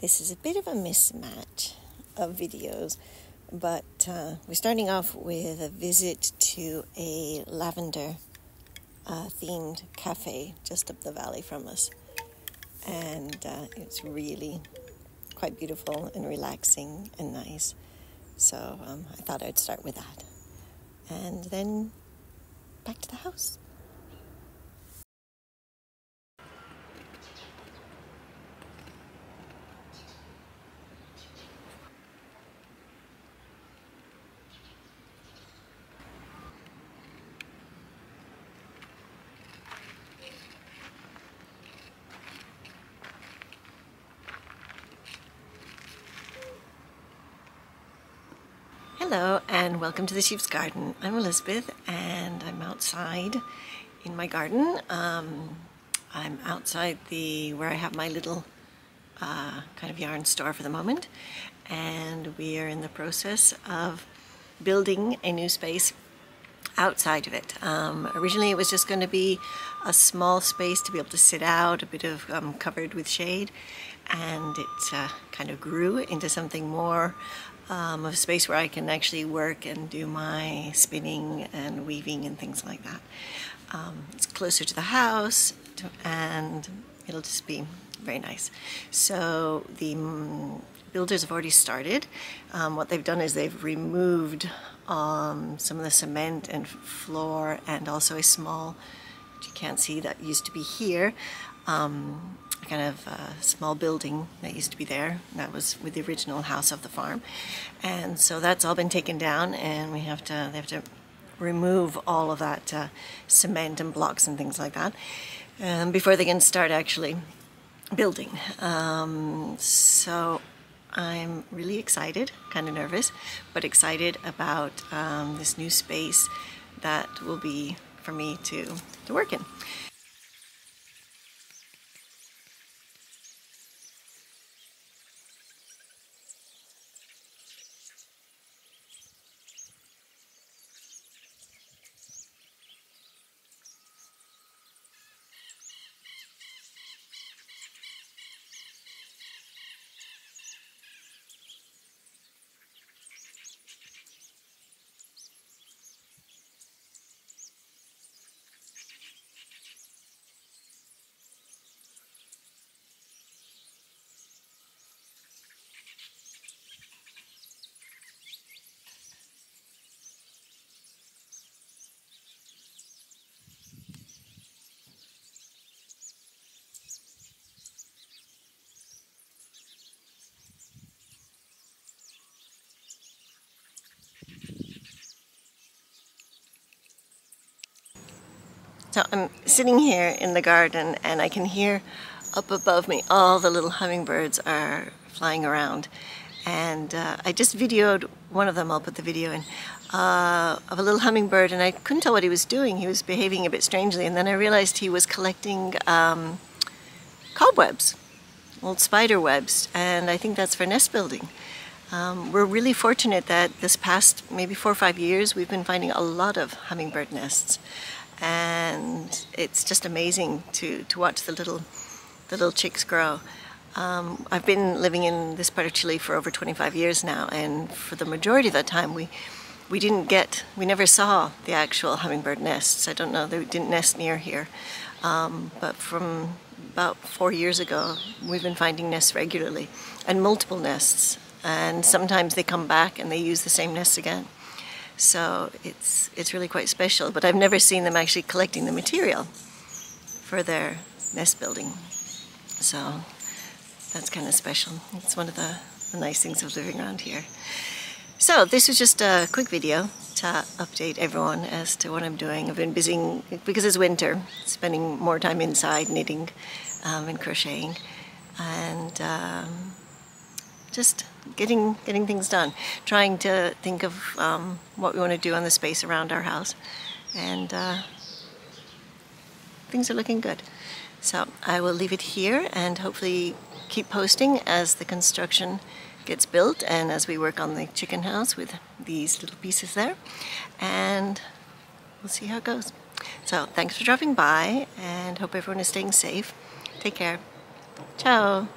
This is a bit of a mismatch of videos, but we're starting off with a visit to a lavender themed cafe just up the valley from us, and it's really quite beautiful and relaxing and nice, so I thought I'd start with that and then back to the house. Hello and welcome to The Sheep's Garden. I'm Elizabeth and I'm outside in my garden. I'm outside where I have my little kind of yarn store for the moment, and we are in the process of building a new space outside of it. Originally it was just going to be a small space to be able to sit out, a bit of covered with shade, and it kind of grew into something more of a space where I can actually work and do my spinning and weaving and things like that. It's closer to the house and it'll just be very nice. So the builders have already started. What they've done is they've removed some of the cement and floor, and also a small, which you can't see, that used to be here, kind of a small building that used to be there that was with the original house of the farm. And so that's all been taken down, and they have to remove all of that cement and blocks and things like that before they can start actually building. So I'm really excited, kind of nervous, but excited about this new space that will be for me to work in. So I'm sitting here in the garden and I can hear up above me all the little hummingbirds are flying around, and I just videoed one of them. I'll put the video in of a little hummingbird, and I couldn't tell what he was doing. He was behaving a bit strangely, and then I realized he was collecting cobwebs, old spider webs, and I think that's for nest building. We're really fortunate that this past maybe 4 or 5 years we've been finding a lot of hummingbird nests, and it's just amazing to watch the little chicks grow. I've been living in this part of Chile for over 25 years now, and for the majority of that time we never saw the actual hummingbird nests. I don't know, they didn't nest near here, but from about 4 years ago we've been finding nests regularly, and multiple nests, and sometimes they come back and they use the same nests again. So it's really quite special, but I've never seen them actually collecting the material for their nest building. So that's kind of special. It's one of the nice things of living around here. So this was just a quick video to update everyone as to what I'm doing. I've been busy, because it's winter, spending more time inside knitting and crocheting, and just getting things done, trying to think of what we want to do on the space around our house, and things are looking good. So I will leave it here and hopefully keep posting as the construction gets built and as we work on the chicken house with these little pieces there, and we'll see how it goes. So thanks for dropping by, and hope everyone is staying safe. Take care. Ciao.